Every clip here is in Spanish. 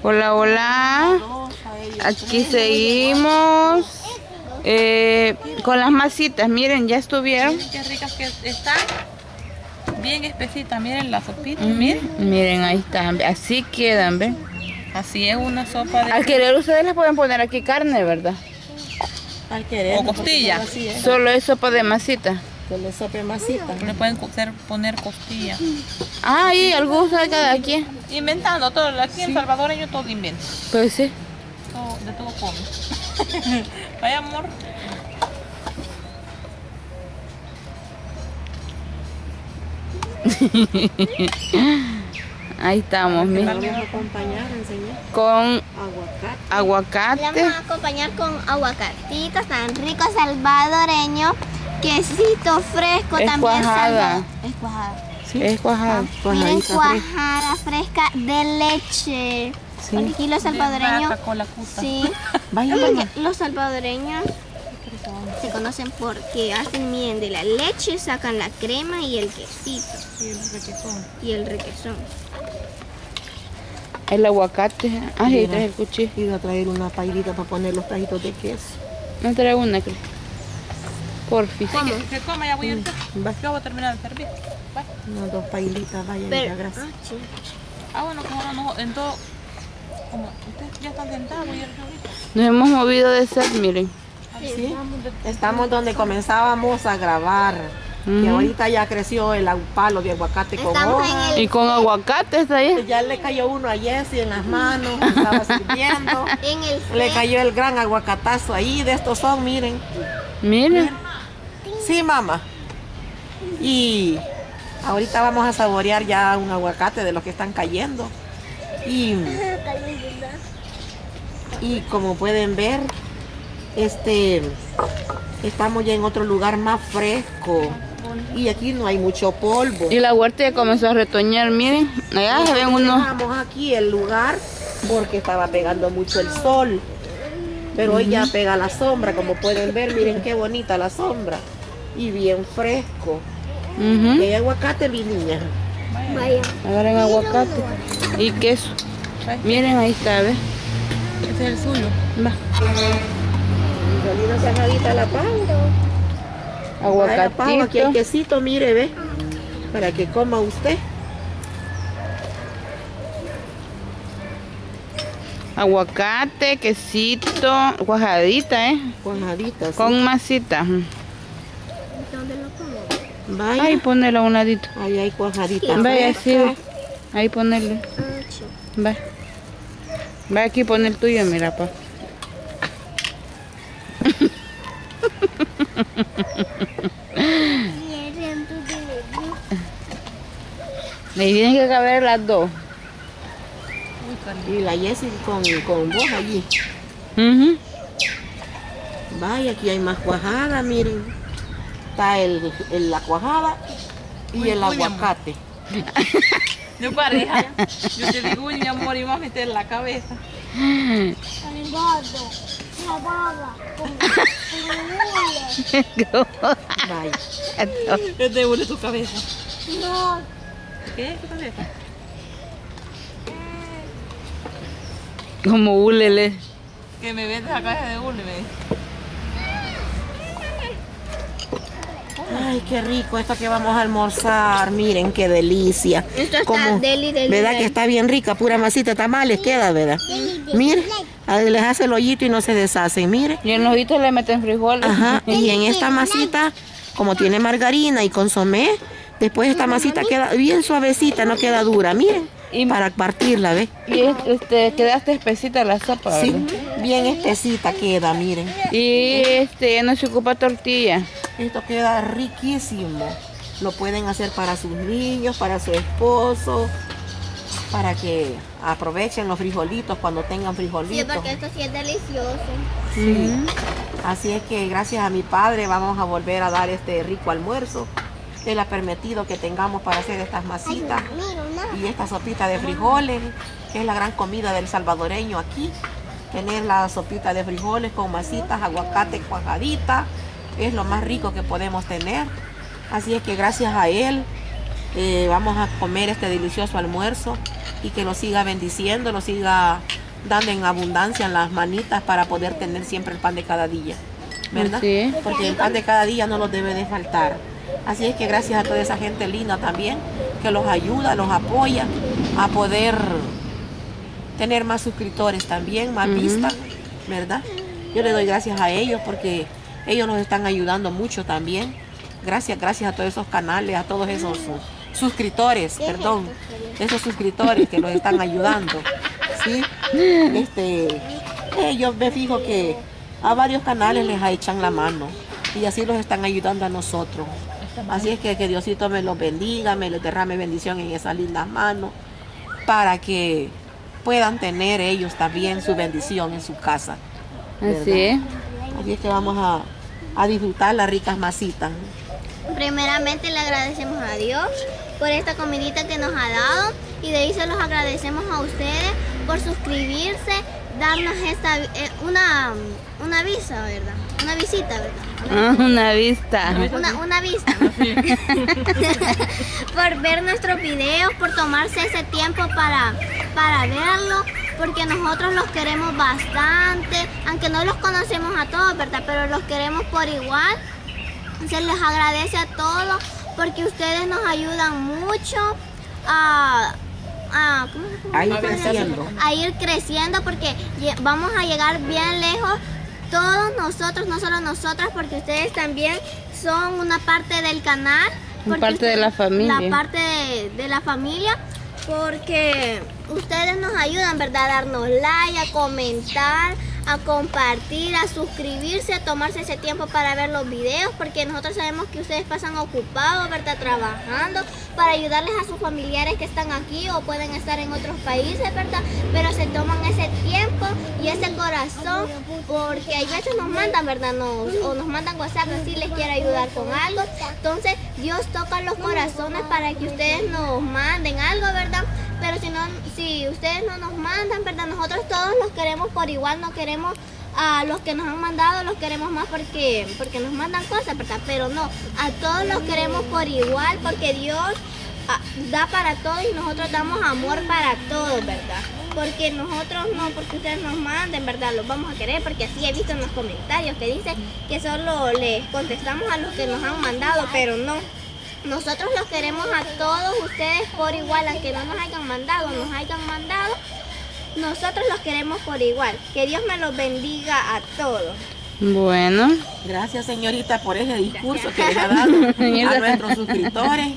Hola, hola. Aquí seguimos con las masitas. Miren, ya estuvieron. Miren qué ricas que están. Bien espesitas. Miren la sopita. Miren. Miren, ahí están. Así quedan, ¿ven? Así es una sopa de... Al querer ustedes les pueden poner aquí carne, ¿verdad? Al querer. O costilla. Solo es sopa de masita. Solo es sopa de masita. Le pueden poner costilla. Ah, y al gusto de cada quien. Inventando todo. Aquí en Salvador ellos todo inventan. Pues sí. Todo, de todo comen. Vaya amor. Ahí estamos, mira. Vamos a acompañar, enseñar. Con aguacate. Le vamos a acompañar con aguacatitos tan ricos salvadoreños, quesito fresco es también. Cuajada. Es cuajada. ¿Sí? Es cuajada. Ah, miren, cuajada fresca de leche. Sí. Aquí los salvadoreños. Sí. Vaya, vaya. Los salvadoreños se conocen porque hacen miel de la leche, sacan la crema y el quesito. Y el requesón. El aguacate. Ah, y trae el cuchillo. Iba a traer una pailita para poner los tajitos de queso. No trae una, creo. Porfis. ¿Cómo? Que coma, ya voy a entrar. Yo voy a terminar de servir. Unas dos pailitas, vaya, pero, gracias. Ah, sí. Ah, bueno, como ahora no, entonces, como ustedes ya están sentados, voy a ir ahorita. Nos hemos movido de set, miren. Sí, estamos donde comenzábamos a grabar. Que ahorita ya creció el palo de aguacate con hoja. Y con aguacate está ahí. Ya le cayó uno a Yessi en las manos, estaba sirviendo. Le cayó el gran aguacatazo ahí, de estos son, miren. Miren. Sí, mamá. Y ahorita vamos a saborear ya un aguacate de los que están cayendo. Y como pueden ver, estamos ya en otro lugar más fresco. Y aquí no hay mucho polvo. Y la huerta ya comenzó a retoñar, miren. Allá se ven unos... Dejamos aquí el lugar porque estaba pegando mucho el sol. Pero hoy ya pega la sombra, como pueden ver. Miren qué bonita la sombra. Y bien fresco. Y hay aguacate, mi niña. Vaya. Agarren aguacate y queso. Miren, ahí está, ¿ves? Este es el suyo. Va. Una sajadita a la pava. Aguacatito. Aquí hay quesito, mire, ve. Para que coma usted. Aguacate, quesito, cuajadita, ¿eh? Cuajadita, sí. Con masita. ¿Dónde lo pongo? Vaya. Ahí ponelo a un ladito. Ahí hay cuajadita. Vaya, sí, ve. Ahí ponelo. Va. Va aquí, pon el tuyo, mira, pa. Me tienen que caber las dos. Y la Yessi con vos allí. Vaya, aquí hay más cuajada, miren. Está la cuajada y el aguacate. No pareja. Yo te digo, uy, mi amor, iba a meter la cabeza. Yo te huele tu cabeza. No. ¿Qué es tu cabeza? Como húlele. Que me vende la cabeza de húlele. Ay, qué rico esto que vamos a almorzar. Miren, qué delicia. Esto está deli, ¿verdad que está bien rica? Pura masita de tamales queda, ¿verdad? Miren. Les hace el hoyito y no se deshacen, mire. Y en los hoyitos le meten frijoles. Ajá, y en esta masita, como tiene margarina y consomé, después esta masita queda bien suavecita, no queda dura, miren. Y para partirla, ¿ves? Y queda hasta espesita la sopa, ¿verdad? Sí, bien espesita queda, miren. Y ya no se ocupa tortilla. Esto queda riquísimo. Lo pueden hacer para sus niños, para su esposo, para que aprovechen los frijolitos cuando tengan frijolitos. Sí, porque esto sí es delicioso. Sí. Así es que gracias a mi padre vamos a volver a dar este rico almuerzo. Él ha permitido que tengamos para hacer estas masitas y esta sopita de frijoles, que es la gran comida del salvadoreño aquí. Tener la sopita de frijoles con masitas, aguacate, cuajadita, es lo más rico que podemos tener. Así es que gracias a él vamos a comer este delicioso almuerzo. y que lo siga bendiciendo, lo siga dando en abundancia en las manitas para poder tener siempre el pan de cada día, ¿verdad? Sí. Porque el pan de cada día no los debe de faltar. Así es que gracias a toda esa gente linda también, que los ayuda, los apoya a poder tener más suscriptores también, más vistas, ¿verdad? Yo le doy gracias a ellos porque ellos nos están ayudando mucho también. Gracias, gracias a todos esos canales, a todos esos suscriptores, perdón, esos suscriptores que los están ayudando, ¿sí? Yo me fijo que a varios canales les echan la mano y así los están ayudando a nosotros. Así es que Diosito me los bendiga, me les derrame bendición en esas lindas manos para que puedan tener ellos también su bendición en su casa, ¿verdad? Así es. Así es que vamos a disfrutar las ricas masitas. Primeramente le agradecemos a Dios por esta comidita que nos ha dado y de ahí se los agradecemos a ustedes por suscribirse, darnos esta una visa, ¿verdad? Una visita, ¿verdad? Una vista. Una vista. Por ver nuestros videos, por tomarse ese tiempo para verlo, porque nosotros los queremos bastante, aunque no los conocemos a todos, ¿verdad? Pero los queremos por igual. Se les agradece a todos porque ustedes nos ayudan mucho a ir creciendo porque vamos a llegar bien lejos todos nosotros, no solo nosotras, porque ustedes también son una parte del canal, parte de la familia, porque ustedes nos ayudan, ¿verdad? A darnos like, a comentar, a compartir, a suscribirse, a tomarse ese tiempo para ver los videos, porque nosotros sabemos que ustedes pasan ocupados, ¿verdad? Trabajando para ayudarles a sus familiares que están aquí o pueden estar en otros países, ¿verdad? Pero se toman ese tiempo y ese corazón, porque hay veces nos mandan, ¿verdad? O nos mandan WhatsApp, así les quiero ayudar con algo. Entonces Dios toca los corazones para que ustedes nos manden algo, ¿verdad? Pero si ustedes no nos mandan, ¿verdad? Nosotros todos los queremos por igual, no queremos a los que nos han mandado, los queremos más porque nos mandan cosas, ¿verdad? Pero no, a todos los queremos por igual, porque Dios da para todos y nosotros damos amor para todos, ¿verdad? Porque nosotros no, porque ustedes nos manden, ¿verdad? Los vamos a querer, porque así he visto en los comentarios que dicen que solo les contestamos a los que nos han mandado, pero no. Nosotros los queremos a todos ustedes por igual, aunque no nos hayan mandado, nosotros los queremos por igual. Que Dios me los bendiga a todos. Bueno. Gracias, señorita, por ese discurso que les ha dado a nuestros suscriptores.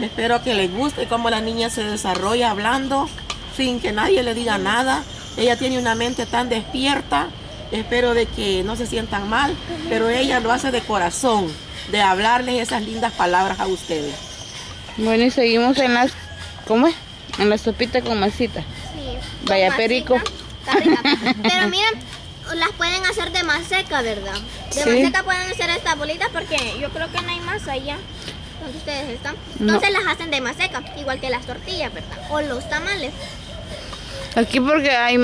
Espero que les guste cómo la niña se desarrolla hablando sin que nadie le diga nada. Ella tiene una mente tan despierta. Espero de que no se sientan mal, pero ella lo hace de corazón, de hablarles esas lindas palabras a ustedes. Bueno, y seguimos en las, ¿cómo es? En la sopita con masita. Sí. Vaya masita, perico. Está rica. Pero miren, las pueden hacer de maseca, ¿verdad? De maseca pueden hacer estas bolitas porque yo creo que no hay masa allá donde ustedes están. Entonces las hacen de maseca, igual que las tortillas, ¿verdad? O los tamales. Aquí porque hay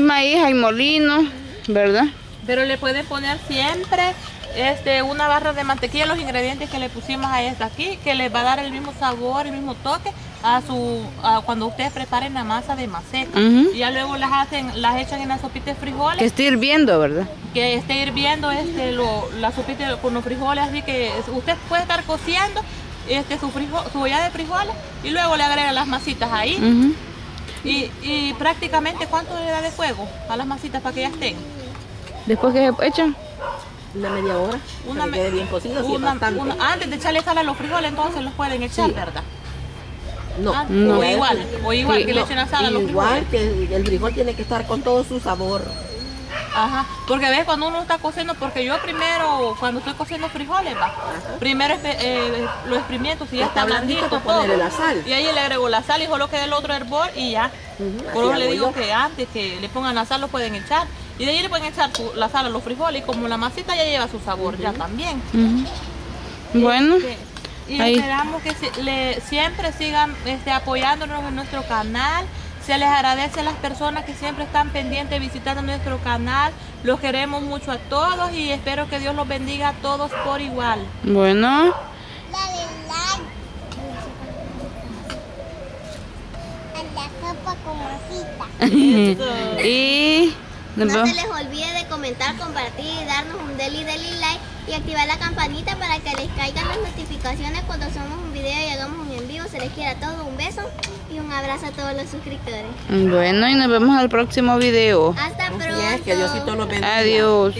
maíz, hay molino, ¿verdad? Pero le puedes poner siempre una barra de mantequilla, los ingredientes que le pusimos a esta aquí, que les va a dar el mismo sabor, el mismo toque a cuando ustedes preparen la masa de maseca. Y ya luego las echan en la sopita de frijoles. Que esté hirviendo, ¿verdad? Que esté hirviendo la sopita con los frijoles, así que usted puede estar cociendo su olla de frijoles y luego le agregan las masitas ahí. Y prácticamente, ¿cuánto le da de fuego a las masitas para que ya estén? Después que se echan una media hora, para que quede bien cocido, antes de echarle sal a los frijoles, entonces los pueden echar, ¿verdad? O igual que le echen sal a los frijoles. Igual que el frijol tiene que estar con todo su sabor. Ajá, porque ves cuando uno está cociendo, porque yo primero, cuando estoy cociendo frijoles, primero lo exprimiento, si ya está blandito, ponerle la sal. Y ahí le agrego la sal y solo queda el otro hervor y ya. Por eso le digo que antes que le pongan la sal lo pueden echar. Y de ahí le pueden echar la sal a los frijoles y como la masita ya lleva su sabor, ya también. Bueno. Y esperamos que siempre sigan apoyándonos en nuestro canal. Se les agradece a las personas que siempre están pendientes visitando nuestro canal. Los queremos mucho a todos y espero que Dios los bendiga a todos por igual. Bueno. Dale like. como cita. Y no se les olvide de comentar, compartir y darnos un deli like y activar la campanita para que les caigan las notificaciones cuando hacemos un video y hagamos un en vivo. Se les quiere a todos, un beso y un abrazo a todos los suscriptores. Bueno, y nos vemos al próximo video. Hasta pronto. Adiós.